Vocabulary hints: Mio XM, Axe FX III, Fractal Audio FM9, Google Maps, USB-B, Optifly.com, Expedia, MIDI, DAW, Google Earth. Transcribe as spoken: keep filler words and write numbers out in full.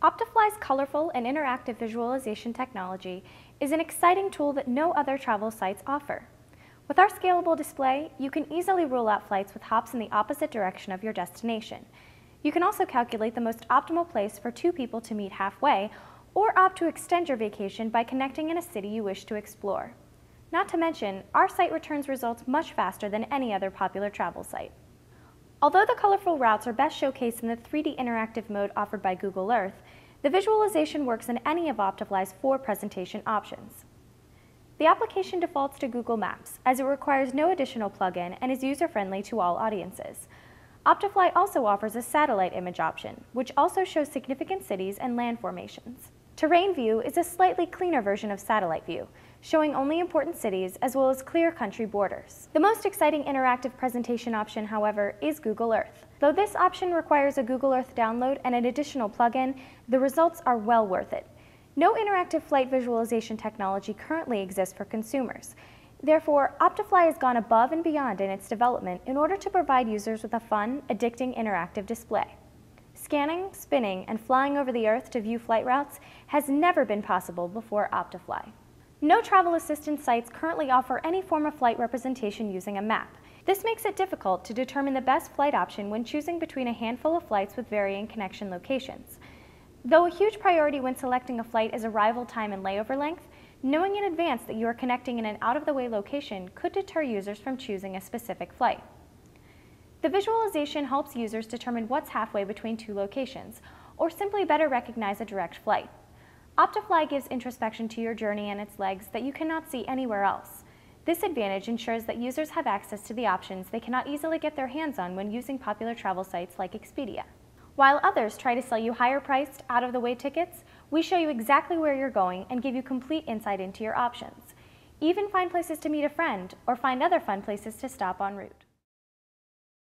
Optifly's colorful and interactive visualization technology is an exciting tool that no other travel sites offer. With our scalable display, you can easily rule out flights with hops in the opposite direction of your destination. You can also calculate the most optimal place for two people to meet halfway, or opt to extend your vacation by connecting in a city you wish to explore. Not to mention, our site returns results much faster than any other popular travel site. Although the colorful routes are best showcased in the three D interactive mode offered by Google Earth, the visualization works in any of Optifly's four presentation options. The application defaults to Google Maps, as it requires no additional plugin and is user-friendly to all audiences. Optifly also offers a satellite image option, which also shows significant cities and land formations. Terrain View is a slightly cleaner version of Satellite View, showing only important cities as well as clear country borders. The most exciting interactive presentation option, however, is Google Earth. Though this option requires a Google Earth download and an additional plugin, the results are well worth it. No interactive flight visualization technology currently exists for consumers. Therefore, Optifly has gone above and beyond in its development in order to provide users with a fun, addicting interactive display. Scanning, spinning, and flying over the Earth to view flight routes has never been possible before Optifly. No travel assistant sites currently offer any form of flight representation using a map. This makes it difficult to determine the best flight option when choosing between a handful of flights with varying connection locations. Though a huge priority when selecting a flight is arrival time and layover length, knowing in advance that you are connecting in an out-of-the-way location could deter users from choosing a specific flight. The visualization helps users determine what's halfway between two locations, or simply better recognize a direct flight. Optifly gives introspection to your journey and its legs that you cannot see anywhere else. This advantage ensures that users have access to the options they cannot easily get their hands on when using popular travel sites like Expedia. While others try to sell you higher-priced, out-of-the-way tickets, we show you exactly where you're going and give you complete insight into your options. Even find places to meet a friend or find other fun places to stop en route.